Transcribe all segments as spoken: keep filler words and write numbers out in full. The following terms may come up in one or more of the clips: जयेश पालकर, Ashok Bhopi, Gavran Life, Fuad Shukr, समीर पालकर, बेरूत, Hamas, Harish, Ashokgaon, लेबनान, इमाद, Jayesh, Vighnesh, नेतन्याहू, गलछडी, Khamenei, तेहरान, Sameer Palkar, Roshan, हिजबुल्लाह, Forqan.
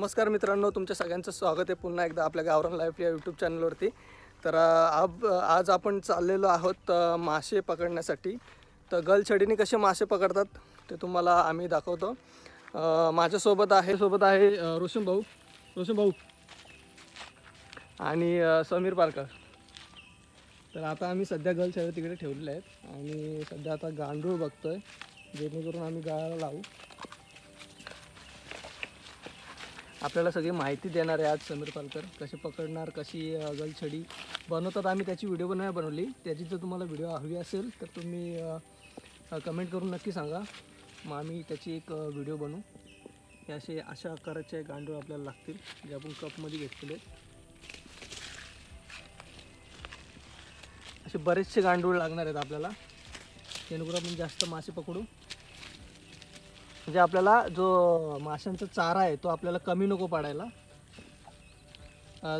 नमस्कार मित्रांनो, तुमच्या सगळ्यांचं स्वागत आहे पुन्हा एकदा आपल्या गावरान लाईफ या यूट्यूब चॅनलवरती। तर आप आज आपण चाललेलो आहोत मासे पकडण्यासाठी। तर गलछडीने कसे मासे पकडतात ते तुम्हाला आम्ही दाखवतो। माझ्यासोबत आहे सोबत आहे रोशन भाऊ रोशन भाऊ आणि समीर पालकर। तर आता आम्ही सध्या गलछडी तिकडे ठेवलेले आहेत आणि सध्या आता गांडूळ बघतोय, जेणेकरून आम्ही गाळाला लावू। आपल्याला सगळी माहिती देणार आहे आज समीर पालकर, कसे पकडणार, कशी गलछडी बनवतात। आम्ही त्याची व्हिडिओ नाही बनवली, त्याची जर तुम्हाला व्हिडिओ हवी असेल तर तुम्ही कमेंट करून नक्की सांगा, मग आम्ही त्याची एक व्हिडिओ बनवू। हे असे अशा आकाराचे गांडूळ आपल्याला लागतील, जे आपण कपमध्ये घेतलेले असे बरेचसे गांडूळ लागणार आहेत आपल्याला, जेणेकरून आपण जास्त मासे पकडू। म्हणजे आपल्याला जो माशांचा चारा आहे तो आपल्याला कमी नको पडायला।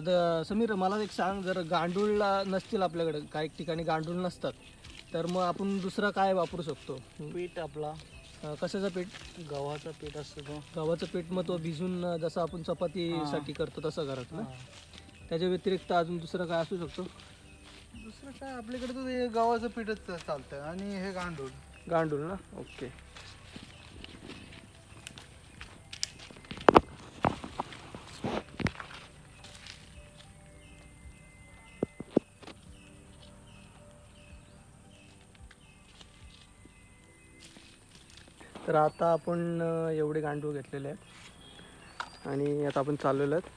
द समीर मला एक सांग, जर गांडूळ नसतील आपल्याकडे, काही ठिकाणी गांडूळ नसतात, तर मग आपण दुसरा काय वापरू शकतो? पीठ आपला कशाचं पीठ? गव्हाचं पीठ असतं तो, गव्हाचं पीठ। मग तो भिजून जसं आपण चपातीसाठी करतो तसं करत ना, त्याच्या व्यतिरिक्त अजून दुसरं काय असू शकतो? दुसरं काय आपल्याकडे तर गव्हाचं पीठच चालतं आणि हे गांडूळ गांडूळ ना। ओके, तर आता आपण एवढे गांडूळ घेतलेले आहेत आणि आता आपण चाललेलो आहोत।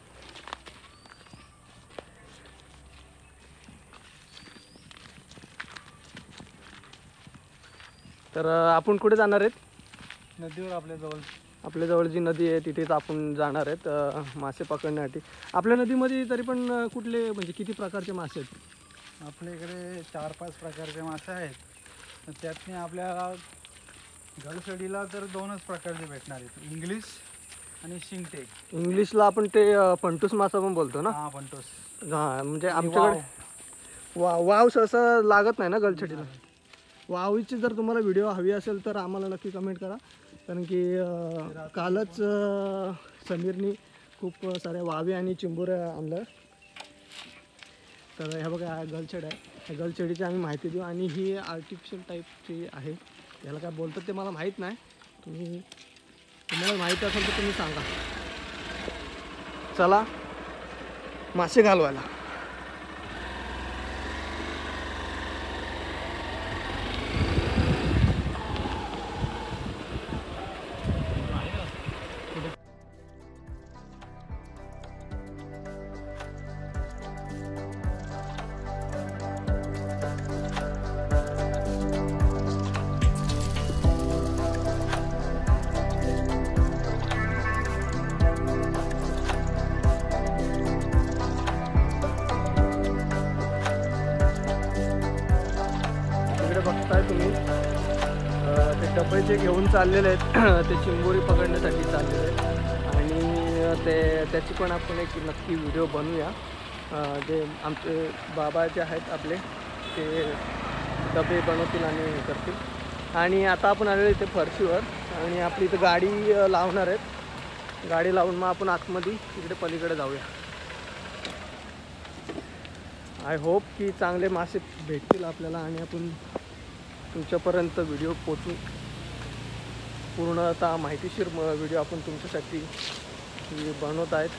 तर आपण कुठे जाणार आहेत? नदीवर, आपल्याजवळ आपल्याजवळ जी नदी आहे तिथेच आपण जाणार आहेत मासे पकडण्यासाठी। आपल्या नदीमध्ये तरी पण कुठले म्हणजे किती प्रकारचे मासे आहेत? आपल्याकडे चार पाच प्रकारचे मासे आहेत, त्यातने आपल्याला गलछडीला तर दोनच प्रकारचे भेटणार आहेत, इंग्लिश आणि शिंगटे। इंग्लिशला आपण ते पंटूस मासा पण बोलतो ना? हां, पंटूस। हां, म्हणजे आमच्याकडे वाव वाव असं लागत नाही ना गलछडीला। वावीची जर तुम्हाला व्हिडिओ हवी असेल तर आम्हाला नक्की कमेंट करा, कारण की कालच समीरनी खूप साऱ्या वावे आणि चिंबोऱ्या आणलं। तर हे बघा गलछड आहे, ह्या गलछडीची आम्ही माहिती देऊ। आणि ही आर्टिफिशियल टाईपची आहे, याला काय बोलतात ते मला माहीत नाही, तुम्ही तुम्हाला माहीत असेल तर तुम्ही सांगा। चला मासे घालवायला। डबे जे घेऊन चाललेले आहेत ते चिंबोरी पकडण्यासाठी चाललेले आहेत, आणि ते त्याची पण आपण एक नक्की व्हिडिओ बनवूया। जे आमचे बाबा जे आहेत आपले, ते डबे बनवतील आणि हे करतील। आणि आता आपण आलेलो इथे फरशीवर, आणि आपली इथं गाडी लावणार आहेत, गाडी लावून मग आपण आतमध्ये तिकडे पलीकडे जाऊया। आय होप की चांगले मासे भेटतील आपल्याला आणि आपण तुमच्यापर्यंत व्हिडिओ पोचू, पूर्णतः माहितीशीर व्हिडिओ आपण तुमच्यासाठी बनवत आहेत।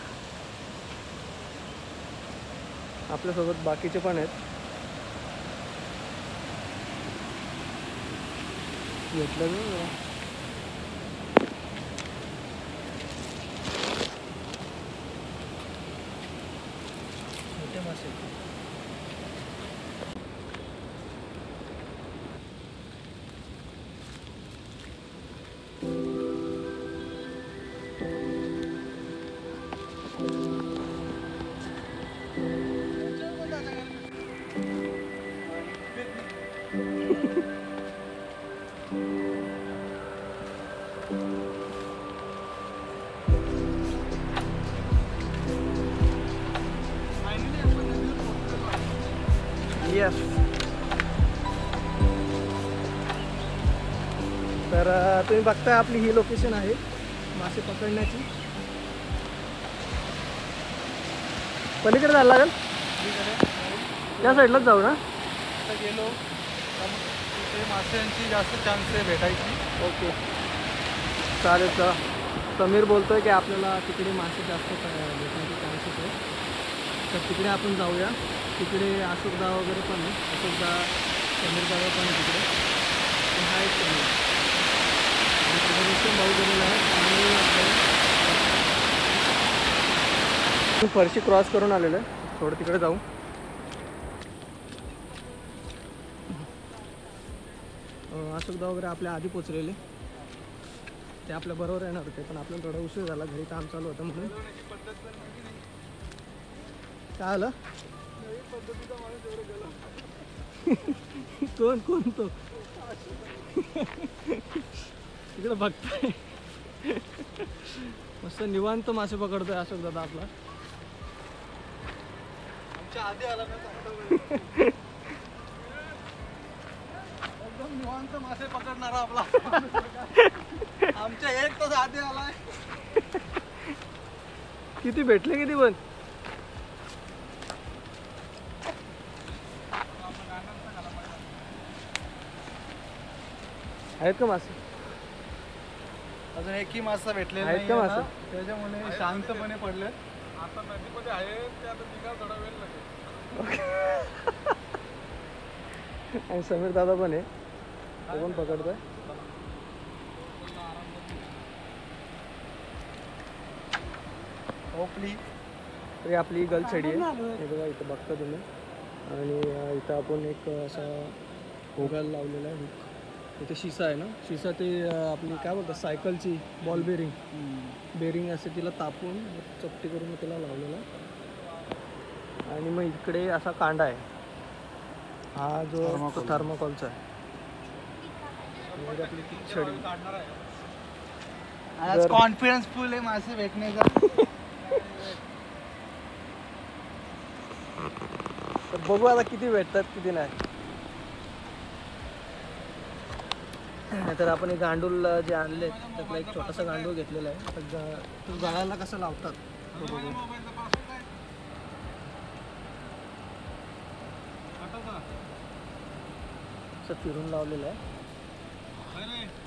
आपल्यासोबत बाकीचे पण आहेत, घेतलं ना? मोठे मासे यस। तर तुम्ही बघताय आपली ही लोकेशन आहे मासे पकडण्याची। पलीकडे जायला लागेल त्या साइडलाच जाऊ ना आता गेलो इथे माशांची जास्त चान्स आहे भेटायची। ओके चालेल चला। समीर बोलतोय की आपल्याला तिकडे मासे जास्त भेटण्याचे चान्सेस आहे तर तिकडे आपण जाऊया। तिकडे अशोकगाव वगैरे पण आहे अशोकगाव समीर गाव पण आहे तिकडे हा एक आहे। फरशी क्रॉस करून आलेलं आहे थोडं तिकडे जाऊ। अशोकदा वगैरे आपल्या आधी पोचलेले ते आपल्या बरोबर येणार होते पण आपल्याला थोडा उशीर झाला घरी काम चालू होतं म्हणून। काय आलं कोण कोण तो तिकडे बघताय मस्त निवांत मासे पकडतोय अशोक दादा आपला आधी आला एकदम निवांत मासे पकडणारा आपला आमच्या एक तास आधी आलाय। किती भेटले किती पण आहेत का मासे अजून एकही मासा भेटलेला नाही त्याच्यामुळे शांतपणे पडले आता नदीमध्ये आहे ते आता निघाल थोडा वेळ लागेल। आणि समीर दादा पण आहे तो पण पकडतोय। होपली तरी आपली गल छडी आहे हे बघा इथं बघता तुम्ही आणि इथं आपण एक असा होगाल लावलेला आहे हुक इथे शिसा आहे ना शिसा ते आपली काय बोलतात सायकलची बॉल बेरिंग बेरिंग असं तिला तापून चपटी करून तिला लावलेला आणि मग इकडे असा कांडा आहे हा जो थर्माकोलचा आहे आज कॉन्फिडन्स फुल आहे मासे भेटण्याचा। बघू आता किती भेटतात किती नाही नाहीतर आपण हे गांडूळ जे आणले त्यातला एक छोटासा गांडूळ घेतलेला आहे तो गळाला कसं लावतात असं फिरून लावलेलं आहे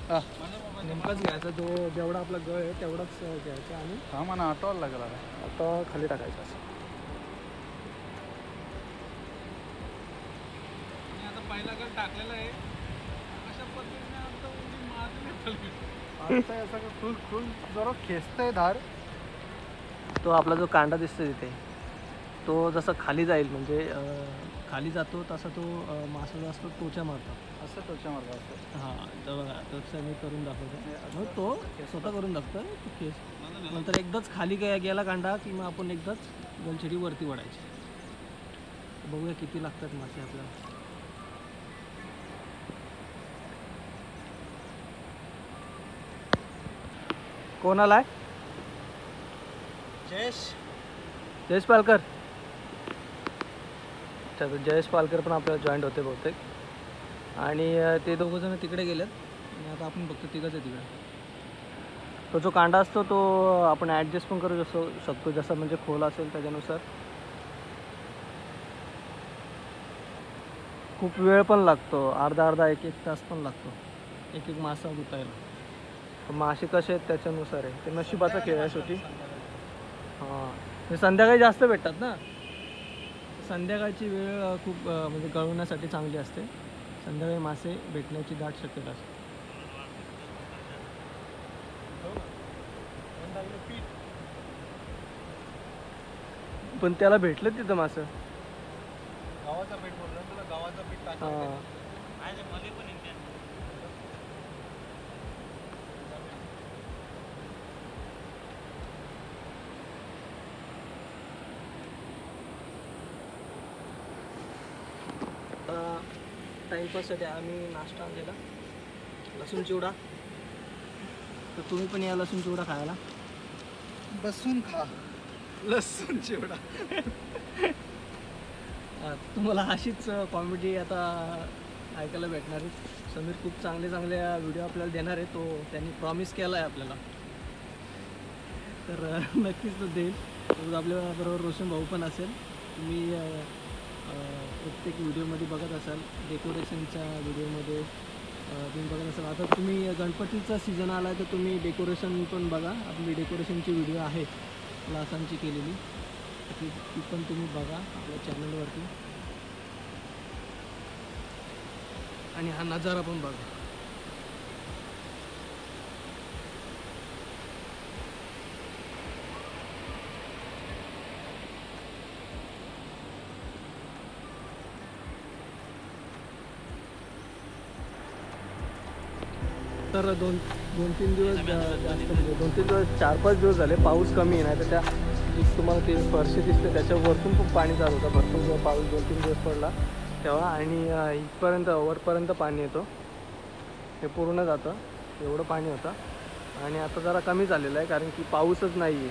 हा नेमकाच घ्यायचा जो जेवढा आपला गळ आहे तेवढाच घ्यायचा आणि हा मला आटवायला लागला आता खाली टाकायचं असं आता पहिला गळ टाकलेला आहे अशा पद्धतीने आता उंची मारली आता असं फुल फुल जरा खेचतंय धार तो आपला जो कांडा दिसतोय तिथे तो जसा खाली जाईल म्हणजे खाली जातो तसा तो मासा जास्त टोचा मारतात असं टोचा मारतात असतो हां तर बघा तसं मी करून दाखवतो तो स्वतः करून दाखतो तो केस नंतर एकदाच खाली गेला कांडा की मग आपण एकदाच गलछडी वरती वडायची। बघूया किती लागतात मासे आपल्याला कोणाला आहे जयेश जयेश पालकर अच्छा तो जयेश पालकर पण आपल्याला जॉईंट होते बहुतेक आणि ते दोघं जण तिकडे गेलेत आणि आता आपण बघतो तिघंच आहे तिकडे। तो जो कांडा असतो तो आपण ॲडजस्ट पण करू जसं शकतो जसा म्हणजे खोल असेल त्याच्यानुसार खूप वेळ पण लागतो अर्धा अर्धा एक एक तास पण लागतो एक एक मासा गुतायला मासे कसे आहेत त्याच्यानुसार आहे ते नशिबाचा खेळ आहे शेवटी हां संध्याकाळी जास्त भेटतात ना संध्याकाळची वेळ खूप म्हणजे गळवण्यासाठी चांगली असते संध्याकाळी मासे भेटण्याची दाट शक्यता असते। पण त्याला भेटलं तिथं मासं गावाचा पीठ बोलला तुला गावाचा पीठ टाकलं टाइमपाससाठी आम्ही नाश्ता आणलेला लसूण चिवडा तर तुम्ही पण या लसूण चिवडा खायला बसून खा लसूण चिवडा तुम्हाला अशीच कॉमेडी आता ऐकायला भेटणार आहे। समीर खूप चांगले चांगले व्हिडिओ आपल्याला देणार आहे तो त्यांनी प्रॉमिस केला आहे आपल्याला तर नक्कीच तो देईल आपल्याबरोबर रोशन भाऊ पण असेल, तुम्ही प्रत्येक व्हिडिओमध्ये बघत असाल, डेकोरेशनच्या व्हिडिओमध्ये तुम्ही बघत असाल। आता तुम्ही गणपतीचा सीजन आला तर तुम्ही डेकोरेशन पण बघा, आपली डेकोरेशनची व्हिडिओ आहे लासांची केलेली, ती ती पण तुम्ही बघा आपल्या चॅनलवरती। आणि हा नजारा पण बघा, तर दोन दोन तीन दिवस जास्त म्हणजे दोन तीन दिवस चार पाच दिवस झाले पाऊस कमी नाही, तर त्या तुम्हाला ते फरशी दिसते त्याच्यावरतून खूप पाणी चालू होतं, भरपूर पाऊस दोन तीन दिवस पडला तेव्हा, आणि इथपर्यंत वरपर्यंत पाणी येतो, हे पूर्ण जातं एवढं पाणी होतं। आणि आता जरा कमी झालेलं आहे कारण की पाऊसच नाही आहे,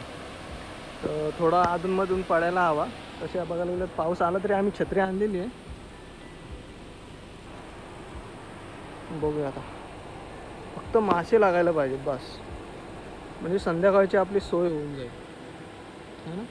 तर थोडा अधूनमधून पडायला हवा, तसे बघायला गेलं पाऊस आला तरी आम्ही छत्री आणलेली आहे, बघूया आता फक्त मासे लागायला पाहिजे बस, म्हणजे संध्याकाळची आपली सोय होऊन जाईल, है ना।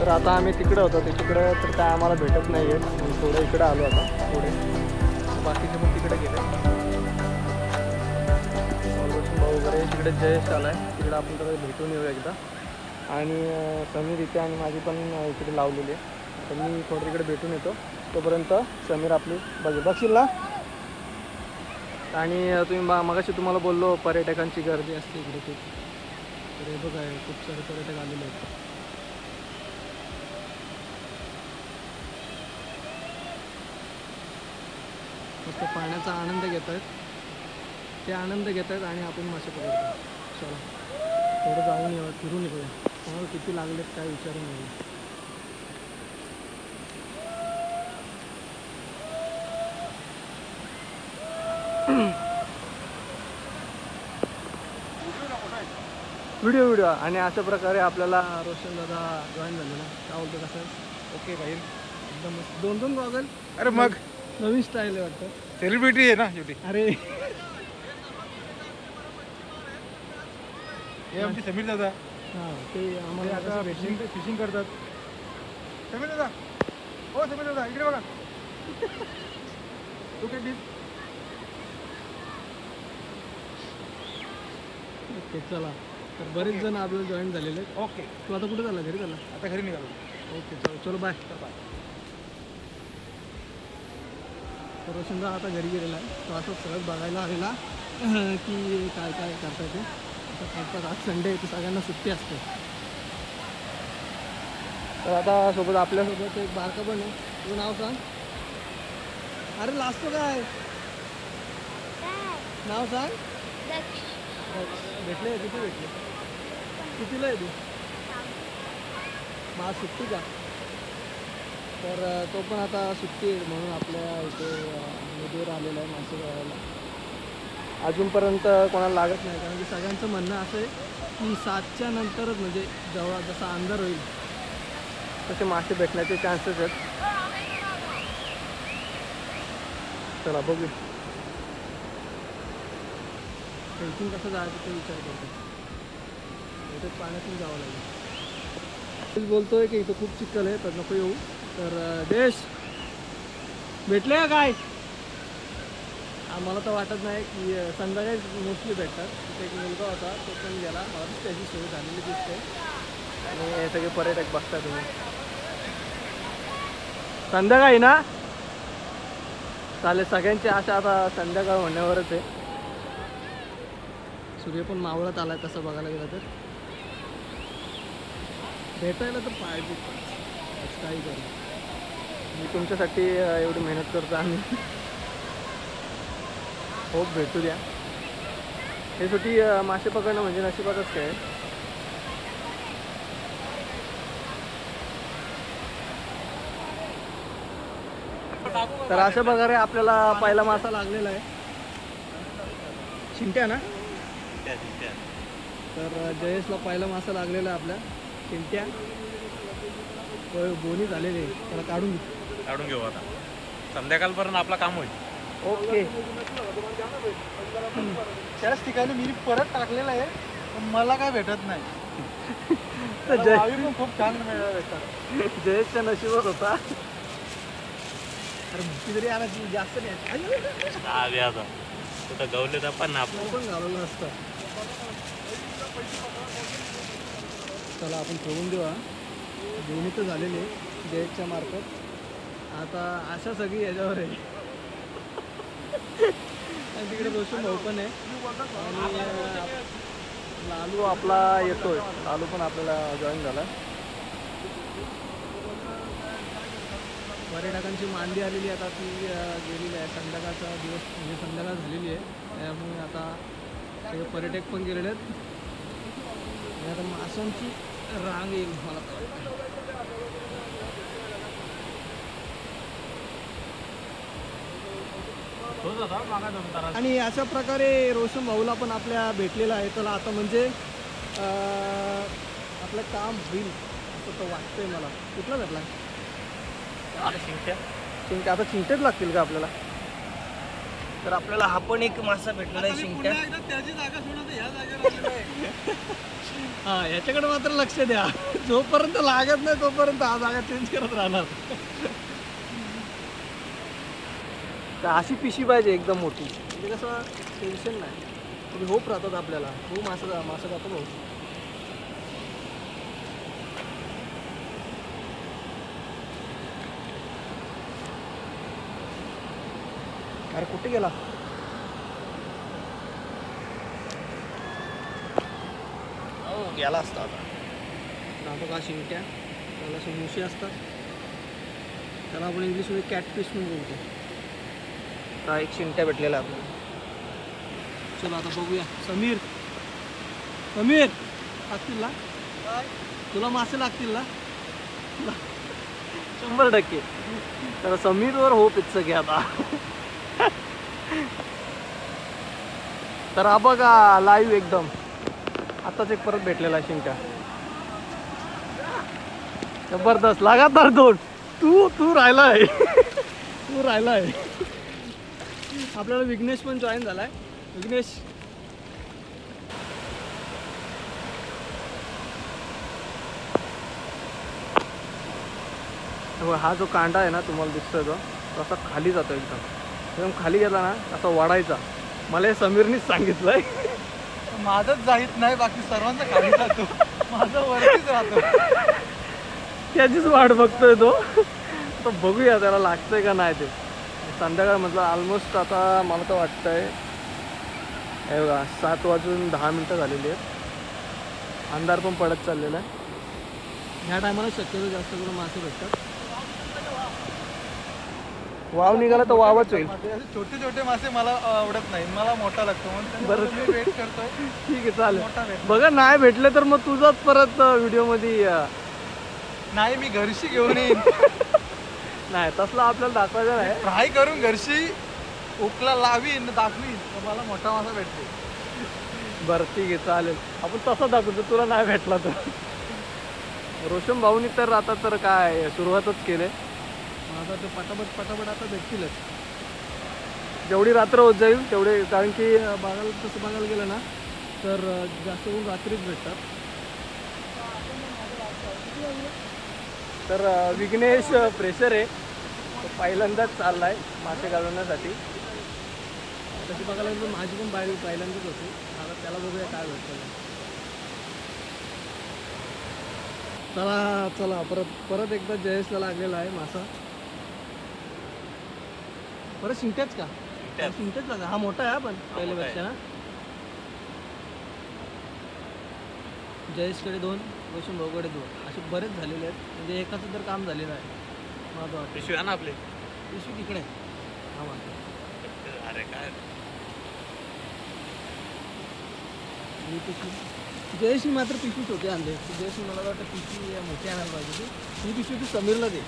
तर आता आम्ही तिकडे होतो, ते तिकडे तर काय आम्हाला भेटत नाही आहे, थोडं इकडे आलो आता, पुढे बाकीचे पण तिकडे गेले, रोशन भाऊ वगैरे तिकडे जयेश आला आहे, तिकडे आपण तर भेटून येऊ एकदा। आणि समीर इथे आणि माझी पण इकडे लावलेली आहे, तर मी थोडं तिकडे भेटून येतो, तोपर्यंत समीर आपली बघेल बघशील ना। आणि तुम्ही मा मगाशी तुम्हाला बोललो पर्यटकांची गर्दी असते इकडे खूप, तर हे बघा खूप सारे पर्यटक आलेले आहेत, फक्त पाण्याचा आनंद घेत आहेत, ते आनंद घेत आहेत आणि आपण मासे पकडतो। चला थोडं जाऊन येऊ, फिरून येऊ, कोणाला किती लागलेत काय विचारून येऊ। व्हिडिओ व्हिडिओ आणि अशा प्रकारे आपल्याला रोशन दादा जॉईन झाले ना, काय बोलतो कसं ओके भाई, एकदम दोन दोन गॉगल, अरे मग नवीन स्टाईल आहे वाटतं, सेलिब्रिटी आहे ना शेवटी। अरे हे आमचे समीर दादा, हां ते आम्हाला आता फिशिंग फिशिंग करतात। समीर दादा, ओ समीर दादा इकडे बघा, तू काय दिस ओके। चला तर बरेच जण आपल्याला जॉईन झालेले आहेत। ओके तू आता कुठे झाला, घरी झाला? आता घरी निघालो। ओके चलो चलो बाय बाय। रोशन आता घरी गेलेला आहे, तो असं सगळं बघायला आलेला की काय काय करता ते असं करतात। आज संडे आहे, सगळ्यांना सुट्टी असते। तर आता सोबत आपल्यासोबत एक बारका पण आहे, तुझं नाव सांग। अरे लाजतो काय, नाव सांग। भेटले किती भेटले कितीला आहे तू? माझ सुट्टी का? तर तो पण आता सुट्टी म्हणून आपल्या इथे नदीवर आलेला आहे मासे धरायला। अजूनपर्यंत कोणाला लागत नाही, कारण की सगळ्यांचं म्हणणं असं आहे की सातच्या नंतरच म्हणजे जेव्हा जसा अंधार होईल तसे मासे भेटण्याचे चान्सेस आहेत। चला बघू इथून कसं जायचं ते विचार करतो, इथे पाण्यातून जावं लागेल। बोलतो आहे की इथं खूप चिखल आहे तर नको येऊ। तर देश भेटले का काय? आम्हाला तर वाटत नाही की संध्याकाळीच मोस्टली भेटतात। तिथे एक मुलगा होता तो पण गेला, मला त्याची सोय झालेली दिसते। आणि हे सगळे पर्यटक बघता तुम्ही संध्याकाळी ना, चालेल, सगळ्यांची आशा आता संध्याकाळ होण्यावरच आहे. सूर्य पण मावळत आला आहे तसं बघायला गेलं तर. भेटायला तर पाहिजे, काही करू मी तुमच्यासाठी एवढी मेहनत करतो आम्ही. होप भेटू द्या. हे सुटी मासे पकडणं म्हणजे नशिबातच काय. तर अशा प्रकारे आपल्याला पहिला मासा लागलेला आहे. चिंट्या ना, तर जयेशला पहिला मासा लागलेला आहे आपल्या चिंट्या. बोनी झालेली आहे, त्याला काढून काढून घेऊ आता. संध्याकाळपर्यंत आपलं काम होईल. ओके, त्याच ठिकाणी मी परत टाकलेला आहे पण मला काय भेटत नाही. तर जयेश खूप छान मिळाला भेटतात. जयेशच्या नशिबात होता. अरे मुक्ती तरी आला की जास्त नाही आता. तर गवले तर पण आपण पण घालवलं नसतं. चला आपण ठेवून देऊ. दोन्ही तर झालेले जयेशच्या मार्फत. आता आशा सगळी याच्यावर आहे. आणि तिकडे रोशन भाऊ पण आहे आणि लालू आपला येतोय. लालू पण आपल्याला जॉईन झाला. पर्यटकांची मांदी आलेली आता ती गेलेली आहे. संध्याकाळचा दिवस म्हणजे संध्याकाळ झालेली आहे, त्यामुळे आता सगळे पर्यटक पण गेलेले आहेत. आता माशांची रांग येईल मला. आणि अशा प्रकारे रोशन भाऊला पण आपल्या भेटलेला आहे. त्याला आता म्हणजे आपलं काम होईल असं तर वाटतंय मला. कुठला भेटला आता? चिंट्या चिंट्या आता चिंट्याच लागतील का आपल्याला? तर आपल्याला हा पण एक मासा भेटलेला आहे शिंक्या. त्याची जागा सोडत ह्या जागेवर. हा, याच्याकडे मात्र लक्ष द्या. जोपर्यंत लागत नाही तोपर्यंत हा जागा चेंज करत राहणार. तर अशी पिशी पाहिजे एकदम मोठी, म्हणजे कसं टेन्शन नाही. तुम्ही होप राहतात आपल्याला. हो, मासा मासा जातो भाऊ. अरे कुठे गेला? हो गेला असता आता. राहतो का शिंक्या, त्याला मुशी असतात. त्याला आपण इंग्लिशमध्ये कॅटफिश म्हणून बोलतो. हा एक शिंक्या भेटलेला आपल्याला. चला आता बघूया. समीर समीर लागतील ना तुला मासे? लागतील ना शंभर टक्के. तर समीरवर होप येत सगळे आता. तर हा बघा लाईव्ह एकदम आताच एक परत भेटलेला शिंका. जबरदस्त लगातार दोन. तू तू राहिलाय तू राहिलाय. आपल्याला विघ्नेश पण जॉईन झालाय. विघ्नेश हा जो कांडा आहे ना तुम्हाला दिसतोय तो तसा खाली जातो एकदम. एकदम खाली गेला ना असा वाढायचा. मला समीरनीच सांगितलंय. माझंच जाहीत नाही, बाकी सर्वांचा खाली जातो. माझा वरतीच राहतो. त्याचीच वाट बघतोय तो. तर बघूया त्याला लागतंय का नाही ते. संध्याकाळ म्हटलं ऑलमोस्ट आता मला तर वाटतंय हे बघा सात वाजून दहा मिनटं झालेली आहेत. अंधार पण पडत चाललेला आहे. ह्या टायमाला शक्यतो जास्त करून मासे भेटतात. वाव निघाला तर वावच होईल. छोटे छोटे मासे मला आवडत नाही, मला मोठा लागतो. बरं ठीक आहे चालेल. बघा नाही भेटले तर मग तुझाच परत व्हिडिओ मध्ये. नाही मी घरशी घेऊन येईन. नाही तसला आपल्याला दाखवायचा नाही. फ्राय करून घरशी उकला लावीन दाखवीन तर मला मोठा मासा भेटतो. बरं ठीक आहे चालेल. आपण तसा दाखवतो तुला नाही भेटला तर. रोशन भाऊनी तर आता तर काय सुरुवातच केले. आता ते पटापट पटापट आता भेटतीलच. जेवढी रात्र होत जाईल तेवढे, कारण की बघायला तसं बघायला गेलं ना तर जास्त करून रात्रीच भेटतात. तर विघ्नेश प्रेशर आहे, तो पहिल्यांदाच चालला आहे मासे घालवण्यासाठी. तशी बघायला गेलं माझी पण बाहेर पहिल्यांदाच होती. आता त्याला बघूया काय भेटतं. चला चला परत परत एकदा जयेशला लागलेला आहे मासा. बरं शिंटेच का शिंटेच का हा मोठा आहे पण पहिल्यापेक्षा ना। जयेशकडे दोन रोशन भाऊकडे दोन असे बरेच झालेले आहेत म्हणजे एकाचं तर काम झालेलं आहे माझं वाटतं। पिशवी आहे ना आपले पिशवी तिकडे हा वाटतं अरे काय ही पिशवी जयेश मात्र पिशवी होते आणले जयेश मला वाटतं पिशवी मोठी आणायला पाहिजे ही पिशवी तू समीरला दे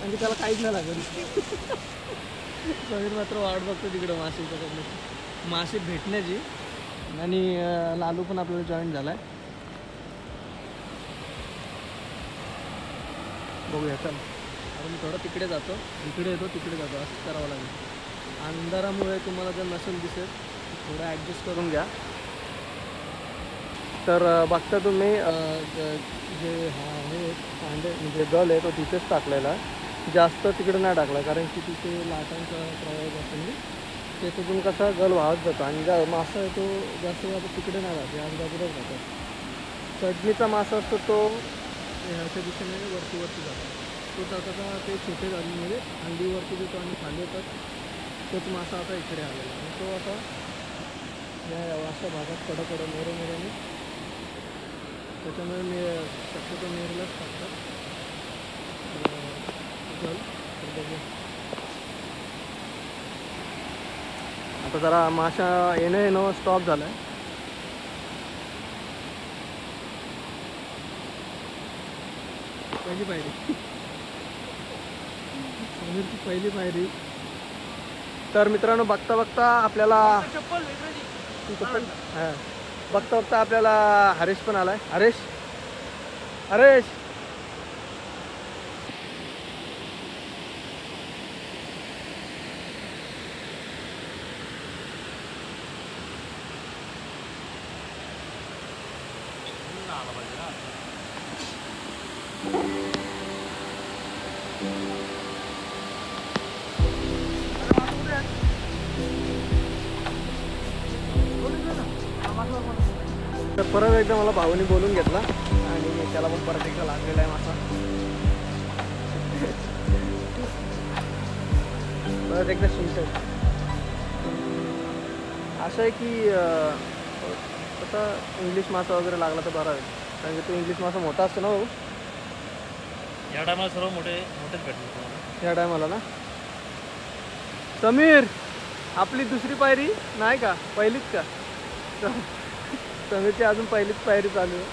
म्हणजे त्याला काहीच नाही लागेल। समीर मात्र वाट बघतो तिकडे मासे मासे भेटण्याची आणि लालू पण आपल्याला जॉईन झाला आहे बघूया चल आता मी थोडं तिकडे जातो तिकडे येतो तिकडे जातो असं करावं लागेल। अंधारामुळे तुम्हाला जर नसेल दिसेल थोडं ॲडजस्ट करून घ्या। तर बघता तुम्ही जे हा हे कांदे म्हणजे गल आहे तो तिथेच टाकलेला जास्त तिकडे नाही टाकला कारण की तिथे लाटांचा प्रवाह असेल ते तिथून कसा गल वाहत जातो आणि जा मासा आहे तो जास्त आता तिकडे नाही राहते आजूबाजूलाच राहतो। चटणीचा मासा असतो तो ह्याच्या दिशेने वरती वरती जातो तो जाताना ते छोटे म्हणजे अंडीवरती देतो आणि खाली येतात तोच मासा आता इकडे आलेला आणि तो आता या अशा भागात कडं कडं मोरे मोरेने त्याच्यामुळे मी शक्यतो मेरलाच टाकतात चल बघूया आता जरा माशा येणं येणं स्टॉप झालं आहे। पहिली पायरी समीरची पहिली पायरी। तर मित्रांनो बघता बघता आपल्याला चप्पल चप्पल हां बघता बघता आपल्याला हरीश पण आलाय। हरीश हरीश परत एकदा मला भाऊनी बोलून घेतला आणि त्याला पण परत एकदा लागलेला आहे मासा परत एकदा शिंटे असं आहे की आता इंग्लिश मासा वगैरे लागला तर बरा आहे कारण की तो इंग्लिश मासा मोठा असतो ना भाऊ या टायमाला सर्व मोठे मोठेच भेटले या टायमाला ना। समीर आपली दुसरी पायरी नाही का पहिलीच का समीरची अजून पहिलीच पायरी चालू आहे।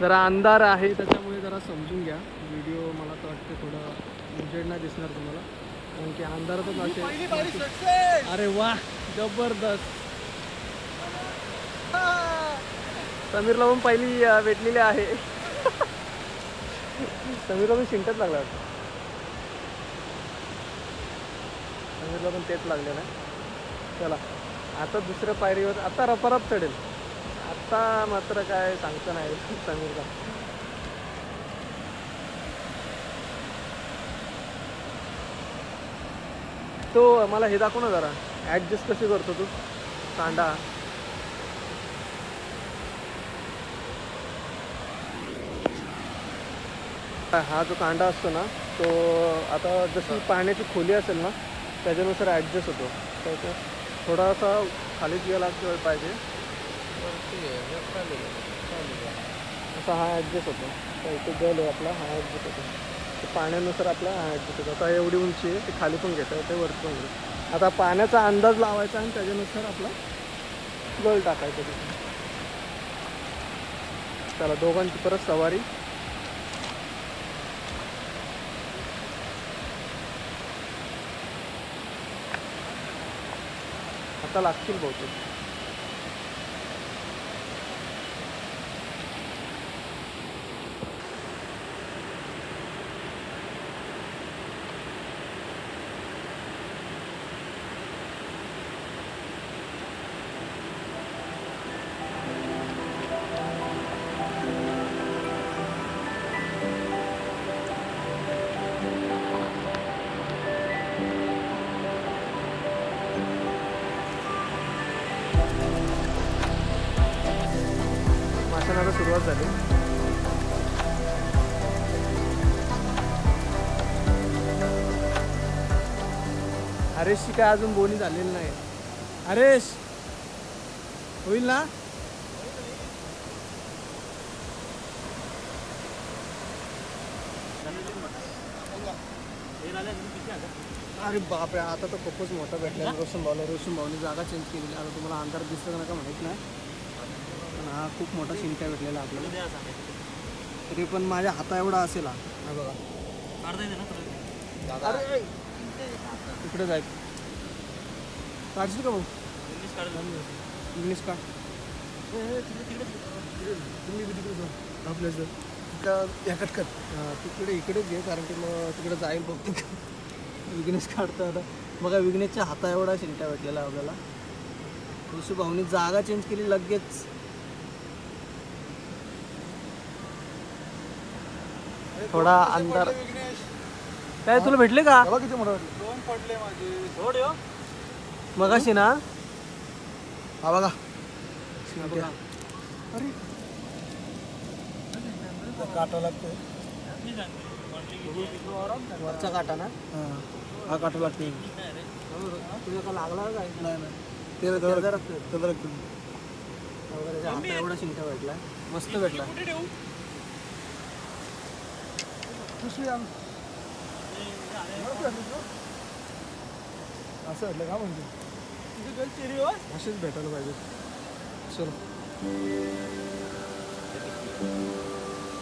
जरा अंधार आहे त्याच्यामुळे जरा समजून घ्या व्हिडिओ मला तर वाटते थोडं उजेड नाही दिसणार तुम्हाला कारण की अंधारातच असेल। अरे वा जबरदस्त समीरला पण पहिली भेटलेली आहे। समीरला पण शिंटच लागला वाटतं समीरला पण तेच लागलेलं आहे। चला आता दुसऱ्या पायरीवर आता रपरप चढेल आता मात्र काय सांगता नाही समीरला तो मला हे दाखव ना जरा ॲडजस्ट कशी करतो तू कांदा हा जो कांदा असतो ना तो आता जशी पाण्याची खोली असेल ना त्याच्यानुसार ॲडजस्ट होतो त्याच्या थोड़ा सा खाली गेला पाहिजे असा हा ॲडजस्ट होतो तर इथे गल आहे आपला हा ॲडजस्ट होतो पाण्यानुसार आपला हा ॲडजस्ट होतो। आता एवढी उंची आहे ते खाली पण घेता येते वर पण घेतो आता पाण्याचा अंदाज लावायचा आणि त्याच्यानुसार आपला गल टाकायचा तिथे। चला दोघांची परत सवारी आता लागतील बहुतेक आता सुरुवात झाली हरीशची काय अजून बोलणी झालेली नाही। हरीश होईल ना? अरे बाप रे, आता तो खूपच मोठा भेटला रोशन भाऊला। रोशन भाऊने जागा चेंज केली। आता तुम्हाला अंधार दिसतं का माहित नाही, हा खूप मोठा शिंका भेटलेला आपल्याला। तरी पण माझ्या हाता एवढा असेल हा बघा, काढता येते ना? अरे इकडे जाय, काढशील का भाऊ? इंग्लिश काढ, इंग्लिश काढ, तुम्ही तिकडे आपल्या तिकडं या कटकट तिकडे इकडे घे, कारण की मग तिकडे जाईल बघ। विघ्नेश काढता आता बघा, विघ्नेशच्या हाता एवढा शिंटा भेटलेला आपल्याला। ऋषी भाऊनी जागा चेंज केली लगेच। थोडा अंतर काय तुला भेटले का? किती मोठा दोन पडले माझे थोडे हो मगाशी ना। हा बघा शिंटा, अरे काटा लागतो वरचा काटा ना, हा काटा लागतो तुझ्या का लागला काय? नाही नाही, तेरा तेरा तेरा एवढा शिंका भेटला, मस्त भेटला। असं भेटलं का म्हणजे असेच भेटायला पाहिजे। चल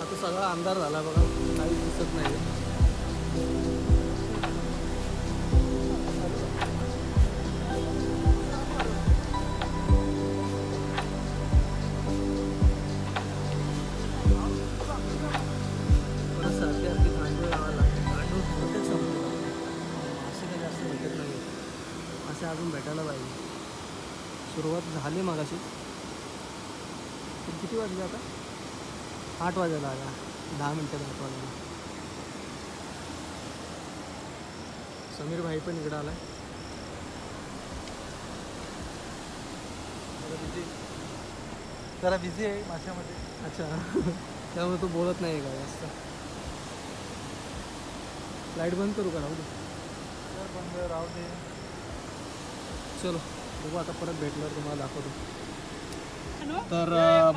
आता सगळा अंधार झाला बघा, काही दिसत नाही। अजून भेटायला पाहिजे, सुरुवात झाली मगाशी। किती वाजले आता? आठ वाजायला आला, दहा मिनिटात आठ वाजले। समीर भाई पण इकडे आलाय। जरा बिझी आहे माशामध्ये, अच्छा त्यामुळे तो बोलत नाही का जास्त। लाईट बंद करू का? राहू दे बंद, राहू दे। चलो बघू आता परत भेटल्यावर तुम्हाला दाखवतो। तर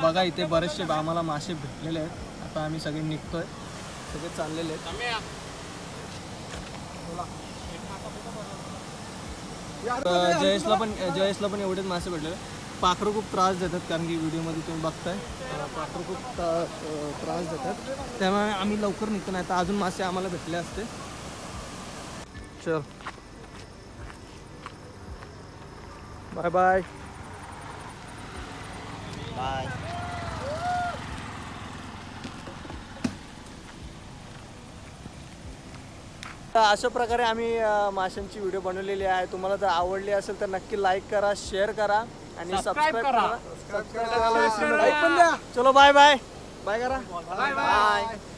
बघा इथे बरेचसे आम्हाला मासे भेटलेले आहेत। आता आम्ही सगळे निघतोय, सगळे चाललेले आहेत। जयेशला पण जयेशला पण एवढेच मासे भेटलेले। पाखरं खूप त्रास देतात, कारण की व्हिडिओमध्ये तुम्ही बघताय पाखरं खूप त्रास देतात, त्यामुळे आम्ही लवकर निघतो, नाही तर अजून मासे आम्हाला भेटले असते। चल बाय बाय बाय। अशा प्रकारे आम्ही माशांची व्हिडिओ बनवलेली आहे। तुम्हाला जर आवडली असेल तर नक्की लाईक करा, शेअर करा आणि सबस्क्राईब करा। सबस्क्राईब करायला विसरू नका। चलो बाय बाय बाय करा, बाय बाय।